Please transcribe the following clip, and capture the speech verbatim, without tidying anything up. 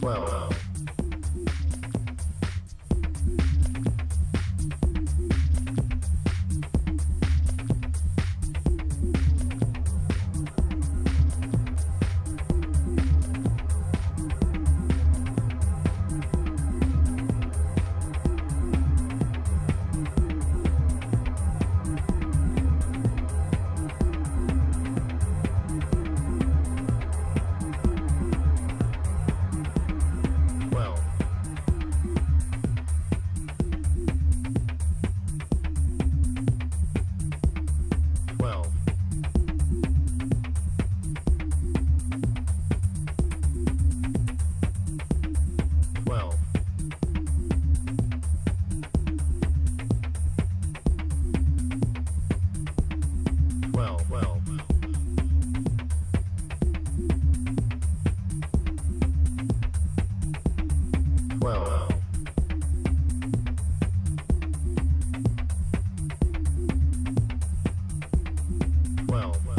twelve. Well.